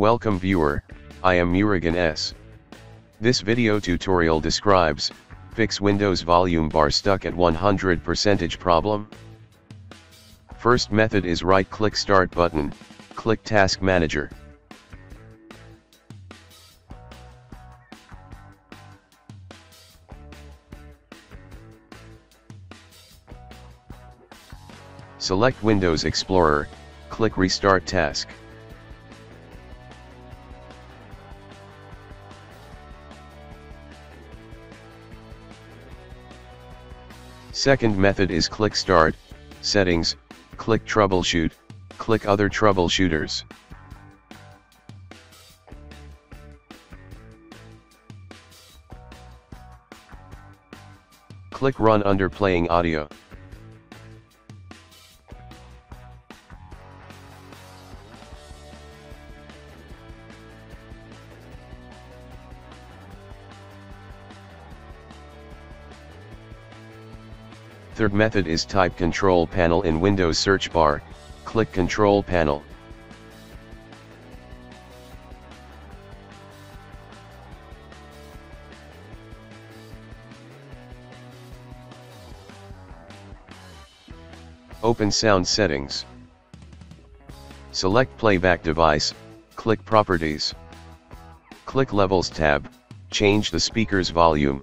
Welcome viewer, I am Murugan S. This video tutorial describes, fix Windows volume bar stuck at 100% problem. First method is right click start button, click task manager. Select Windows Explorer, click restart task. Second method is click Start, Settings, click Troubleshoot, click Other Troubleshooters. Click Run under playing audio. Third method is type control panel in Windows search bar, click control panel. Open sound settings. Select playback device, click properties. Click levels tab, change the speaker's volume.